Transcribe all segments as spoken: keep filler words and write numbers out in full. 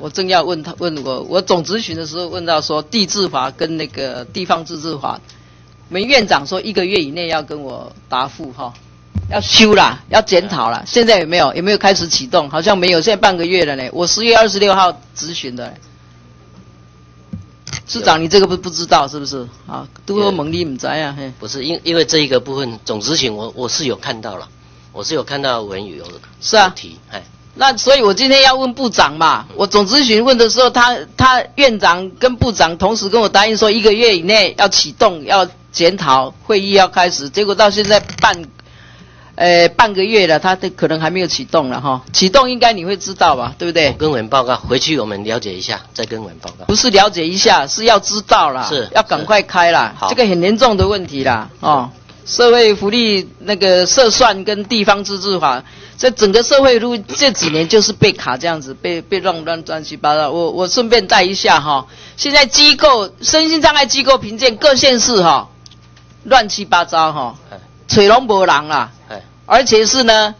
我正要问他问我，我总咨询的时候问到说地治法跟那个地方自治法，我们院长说一个月以内要跟我答复哈，要修啦，要检讨啦。现在有没有有没有开始启动？好像没有，现在半个月了嘞。我十月二十六号咨询的。市长，你这个不不知道是不是啊？都说蒙利唔知啊，嘿。不是，因因为这一个部分总咨询我我是有看到了，我是有看到文宇有是啊提哎。那所以，我今天要问部长嘛。我总咨询问的时候，他他院长跟部长同时跟我答应说，一个月以内要启动，要检讨会议要开始。结果到现在半，呃半个月了，他可能还没有启动了哈。启动应该你会知道吧，对不对？我跟委员报告，回去我们了解一下，再跟委员报告。不是了解一下，是要知道啦，是要赶快开啦。这个很严重的问题啦，哦。社会福利那个设算跟地方自治法，这整个社会路这几年就是被卡这样子，被被乱乱乱七八糟。我我顺便带一下哈，现在机构身心障碍机构评鉴各县市哈，乱七八糟哈，水龙没人啦，而且是呢，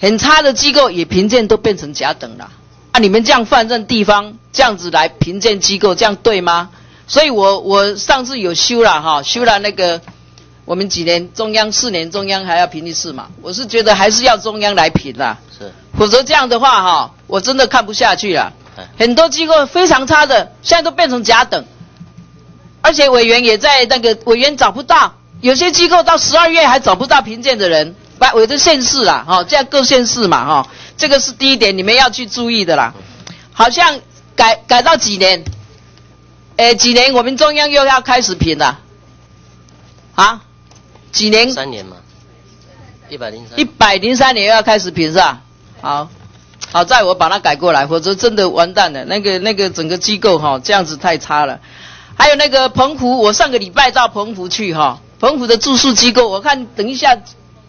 很差的机构也评鉴都变成甲等啦。啊，你们这样放任地方这样子来评鉴机构，这样对吗？所以我我上次有修了哈，修了那个。我们几年中央四年中央还要评一次嘛？我是觉得还是要中央来评啦，是，否则这样的话哈，我真的看不下去了。很多机构非常差的，现在都变成甲等，而且委员也在那个委员找不到，有些机构到十二月还找不到评鉴的人，把我的县市啦，哈，这样各县市嘛，哈，这个是第一点你们要去注意的啦。好像改改到几年，诶，几年我们中央又要开始评了，啊？几年？三年嘛，一百零三。一百零三年又要开始评是吧？好，好在我把它改过来，否则真的完蛋了。那个那个整个机构哈、哦，这样子太差了。还有那个澎湖，我上个礼拜到澎湖去哈、哦，澎湖的住宿机构，我看等一下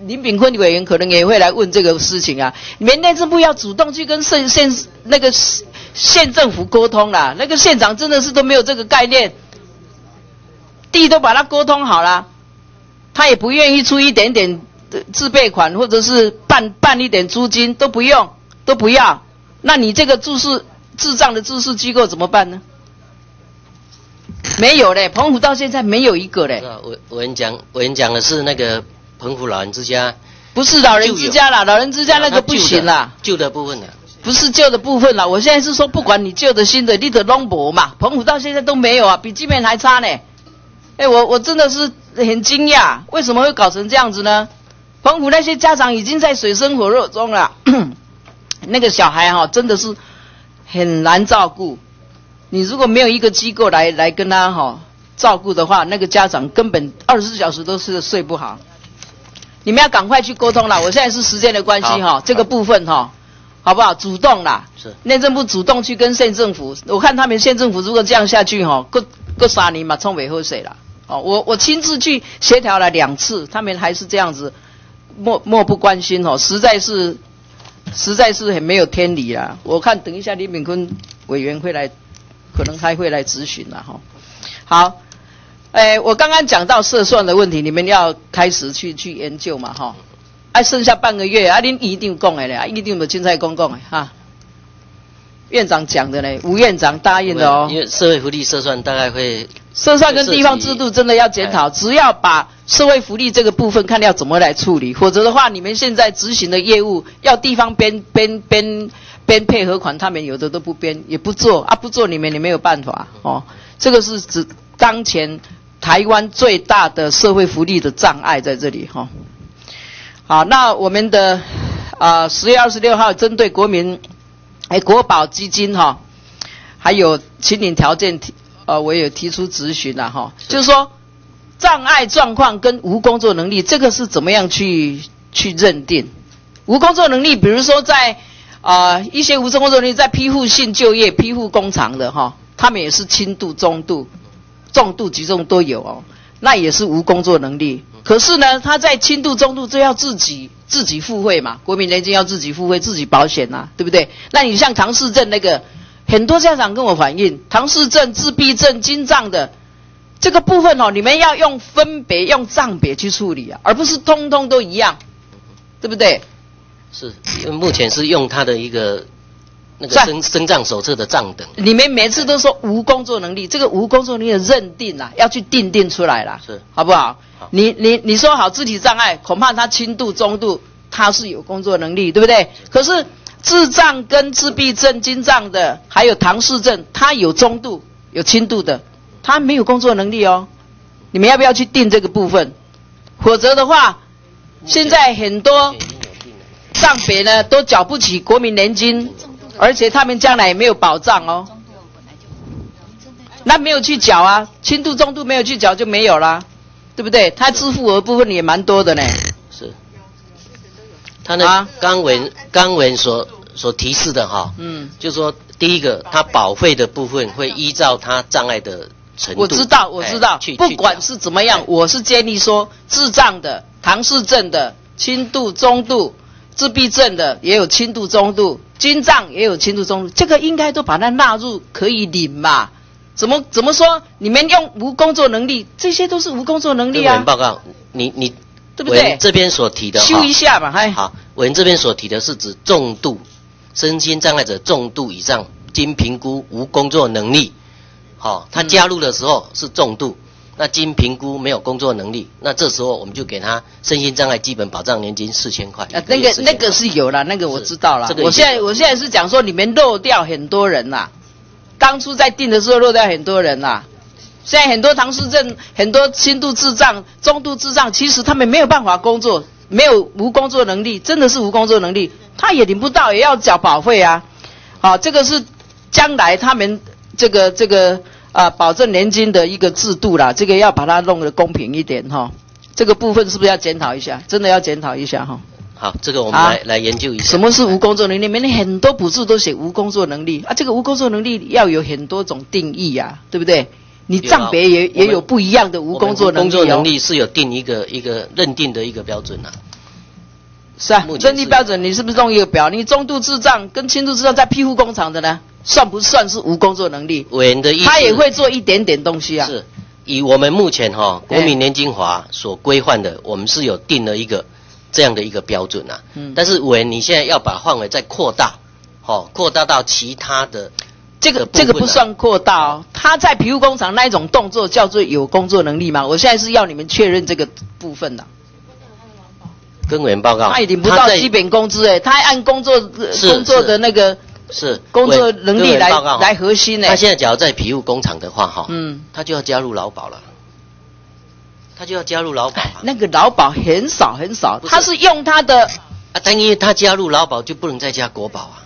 林炳坤委员可能也会来问这个事情啊。你们内政部要主动去跟县县那个县政府沟通啦，那个县长真的是都没有这个概念，地都把它沟通好啦。他也不愿意出一点点自备款，或者是办办一点租金都不用，都不要。那你这个住宿智障的住宿机构怎么办呢？没有嘞，澎湖到现在没有一个嘞。我我跟你讲，我跟你讲的是那个澎湖老人之家，不是老人之家啦，老人之家那个不行啦，旧的部分啦，不是旧的部分啦。我现在是说，不管你旧的新的，你都弄不嘛。澎湖到现在都没有啊，比基面还差呢。哎，我我真的是。很惊讶，为什么会搞成这样子呢？澎湖那些家长已经在水深火热中了，那个小孩哈、哦，真的是很难照顾。你如果没有一个机构来来跟他哈、哦、照顾的话，那个家长根本二十四小时都是睡不好。你们要赶快去沟通啦！我现在是时间的关系哈、哦，这个部分哈、哦，好不好？主动啦，是内政部主动去跟县政府，我看他们县政府如果这样下去哈、哦，过过三年嘛，冲尾后水啦。哦，我我亲自去协调了两次，他们还是这样子，漠漠不关心哦，实在是，实在是很没有天理啦。我看等一下李炳坤委员会来，可能他会来咨询啦哈、哦。好，诶，我刚刚讲到设算的问题，你们要开始去去研究嘛哈、哦。啊，剩下半个月啊，您一定讲的嘞，一定有青菜公公的哈。院长讲的嘞，吴院长答应的哦。因为社会福利设算大概会。社算跟地方制度真的要检讨，只要把社会福利这个部分看要怎么来处理，否则的话，你们现在执行的业务要地方编编编编配合款，他们有的都不编，也不做啊，不做你们也没有办法哦。这个是指当前台湾最大的社会福利的障碍在这里哈、哦。好，那我们的啊十月二十六号针对国民哎国保基金哈、哦，还有请领条件。呃，我也提出咨询了哈，就是说，障碍状况跟无工作能力，这个是怎么样去去认定？无工作能力，比如说在啊、呃、一些无工作能力在批复性就业、批复工厂的哈，他们也是轻度、中度、重度、极重都有哦，那也是无工作能力。可是呢，他在轻度、中度就要自己自己付费嘛，国民年金要自己付费、自己保险呐、啊，对不对？那你像唐氏症那个。很多家长跟我反映，唐氏症、自闭症、精障的这个部分哦，你们要用分别、用账别去处理啊，而不是通通都一样，对不对？是，目前是用它的一个那个身身障手册的账等。你们每次都说无工作能力，这个无工作能力的认定啦，要去定定出来啦，是好不好？好你你你说好肢体障碍，恐怕他轻度、中度，他是有工作能力，对不对？可是智障跟自闭症、精障的，还有唐氏症，他有中度、有轻度的，他没有工作能力哦。你们要不要去定这个部分？否则的话，现在很多障别呢都缴不起国民年金，而且他们将来也没有保障哦。那没有去缴啊，轻度、中度没有去缴就没有啦，对不对？他支付额部分也蛮多的呢。是。他那刚文刚文所所提示的哈，嗯，就说第一个，他保费的部分会依照他障碍的。 我知道，我知道，不管是怎么样，我是建议说，智障的、唐氏症的、轻度、中度、自闭症的也有轻度、中度，精障也有轻度、中度，这个应该都把它纳入可以领嘛？怎么怎么说？你们用无工作能力，这些都是无工作能力啊！委员报告，你你对不对？这边所提的，修一下嘛，嗨。好，委员这边所提的是指重度身心障碍者重度以上，经评估无工作能力。 好、哦，他加入的时候是重度，嗯、那经评估没有工作能力，那这时候我们就给他身心障碍基本保障年金四千块。啊，那个那个是有了，那个我知道了。這個、我现在我现在是讲说你们漏掉很多人啦，当初在定的时候漏掉很多人啦，现在很多唐氏症、很多轻度智障、中度智障，其实他们没有办法工作，没有无工作能力，真的是无工作能力，他也领不到，也要缴保费啊。好、哦，这个是将来他们。 这个这个啊，保证年金的一个制度啦，这个要把它弄得公平一点哈、哦。这个部分是不是要检讨一下？真的要检讨一下哈。哦、好，这个我们来、啊、来研究一下。什么是无工作能力？里面很多补助都写无工作能力啊，这个无工作能力要有很多种定义呀、啊，对不对？你障别也也有不一样的无工作能力、哦。工作能力是有定一个一个认定的一个标准啊。是啊，认定标准你是不是用一个表？你中度智障跟轻度智障在庇护工厂的呢？ 算不算是无工作能力？委员的意思，他也会做一点点东西啊。是，以我们目前哈、哦、国民年金法所规范的，欸、我们是有定了一个这样的一个标准啊。嗯。但是委员，你现在要把范围再扩大，哦，扩大到其他的、啊、这个这个不算扩大哦。他在皮肤工厂那一种动作叫做有工作能力嘛？我现在是要你们确认这个部分的、啊。 跟委员报告，他领不到基本工资哎，他按工作工作的那个。 是工作能力来来核心呢。他现在假如在庇护工厂的话，哈，嗯，他就要加入劳保了，他就要加入劳保。那个劳保很少很少，他是用他的啊，但因为他加入劳保就不能再加国保啊。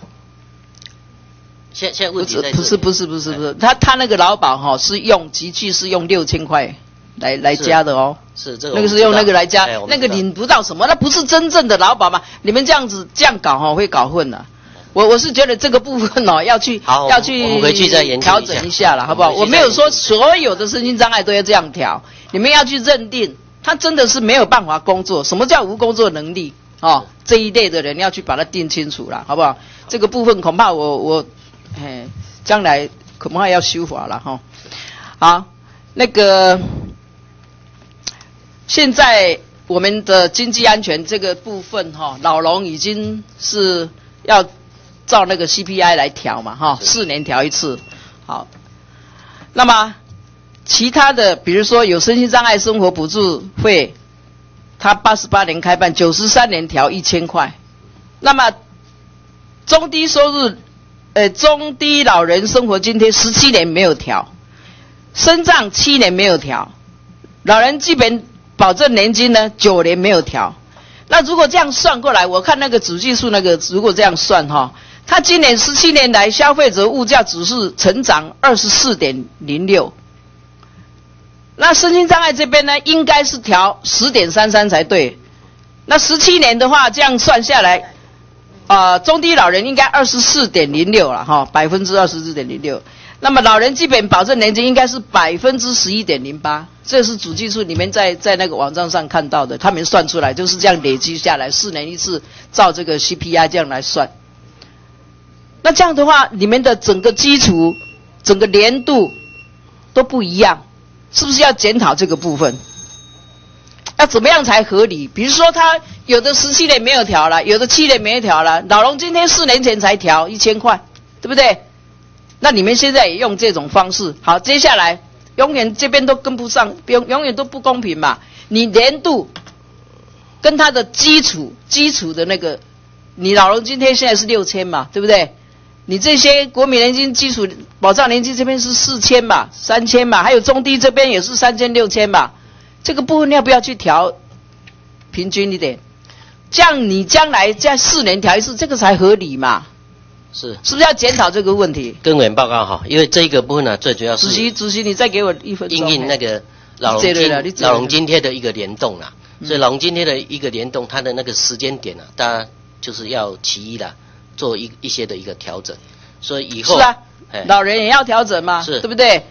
现现在问题不是不是不是不是，他他那个劳保哈是用集聚是用六千块来来加的哦，是这个那个是用那个来加，那个领不到什么，那不是真正的劳保嘛？你们这样子这样搞哈，会搞混的。 我我是觉得这个部分哦，要去要去调整一下了，好不好？ 我, 我没有说所有的身心障碍都要这样调，你们要去认定他真的是没有办法工作，什么叫无工作能力哦？这一类的人要去把它定清楚了，好不好？好这个部分恐怕我我，哎，将来恐怕要修法了哈、哦。好，那个现在我们的经济安全这个部分哈、哦，老农已经是要。 照那个 C P I 来调嘛，哈，四年调一次，好。那么其他的，比如说有身心障碍生活补助会，它八十八年开办，九十三年调一千块。那么中低收入，呃，中低老人生活津贴十七年没有调，身障七年没有调，老人基本保证年金呢九年没有调。那如果这样算过来，我看那个主计处那个，如果这样算哈。 他今年十七年来，消费者物价指数成长二十四点零六。那身心障碍这边呢，应该是调十点三三才对。那十七年的话，这样算下来，啊、呃，中低老人应该二十四点零六了哈，百分之二十四点零六。那么老人基本保证年金应该是百分之十一点零八，这是主计处你们在在那个网站上看到的，他们算出来就是这样累积下来，四年一次，照这个 C P I 这样来算。 那这样的话，你们的整个基础、整个年度都不一样，是不是要检讨这个部分？要怎么样才合理？比如说，他有的十七年没有调了，有的七年没有调了，老农今天四年前才调一千块，对不对？那你们现在也用这种方式，好，接下来永远这边都跟不上，永永远都不公平嘛。你年度跟他的基础基础的那个，你老农津贴现在是六千嘛，对不对？你这些国民年金基础保障年金这边是四千嘛，三千嘛，还有中低这边也是三千六千嘛，这个部分要不要去调平均一点？这样你将来在四年调一次，这个才合理嘛。是，是不是要检讨这个问题？跟委员报告哈，因为这个部分呢、啊，最主要是主席，主席你再给我一分钟。因应那个老农津老农津贴的一个联动啦、啊，嗯、所以老农津贴的一个联动，它的那个时间点呢、啊，大家就是要其一啦，做一一些的一个调整。所以以后是啊，老人也要调整嘛，是，对不对？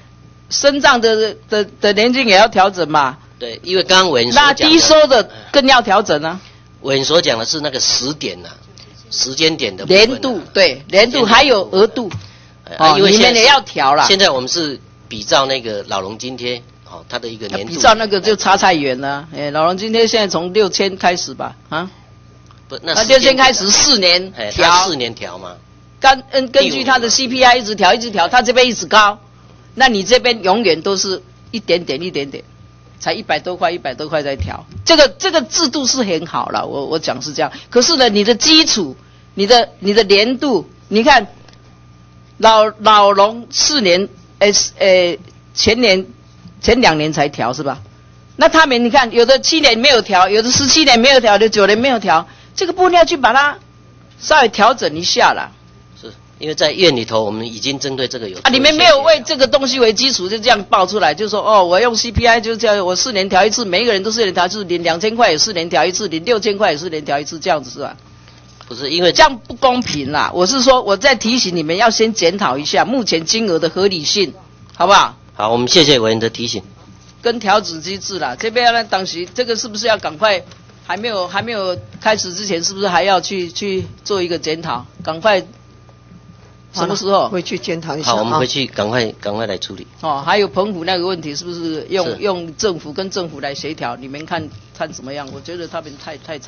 身障的的的年金也要调整嘛。对，因为刚刚委员那低收的更要调整啊。委员所讲的是那个时点呐、啊。时间点的年度，对年度还有额度，啊，因为你们也要调了。现在我们是比照那个老农津贴，哦，它的一个年度。比照那个就差太远了，哎，老农津贴现在从六千开始吧，啊，不，那六千开始四年调，四年调嘛。根嗯，根据它的 C P I 一直调，一直调，它这边一直高，那你这边永远都是一点点，一点点，才一百多块，一百多块在调。这个这个制度是很好了，我我讲是这样。可是呢，你的基础。你的你的年度，你看，老老农四年，呃呃，前年前两年才调是吧？那他们你看，有的七年没有调，有的十七年没有调，有的九年没有调，这个部分要去把它稍微调整一下啦。是因为在院里头，我们已经针对这个有啊，你们没有为这个东西为基础就这样报出来，就说哦，我用 C P I 就这样，我四年调一次，每一个人都四年调一次，领两千块也四年调一次，领六千块也四年调一次，这样子是吧？不是因为这样不公平啦！我是说，我在提醒你们要先检讨一下目前金额的合理性，好不好？好，我们谢谢委员的提醒。跟调整机制啦，这边呢，当时这个是不是要赶快？还没有还没有开始之前，是不是还要去去做一个检讨？赶快，什么时候回去检讨一下？好，我们回去赶快赶快来处理。哦，还有澎湖那个问题，是不是用用政府跟政府来协调？你们看看怎么样？我觉得他们太太。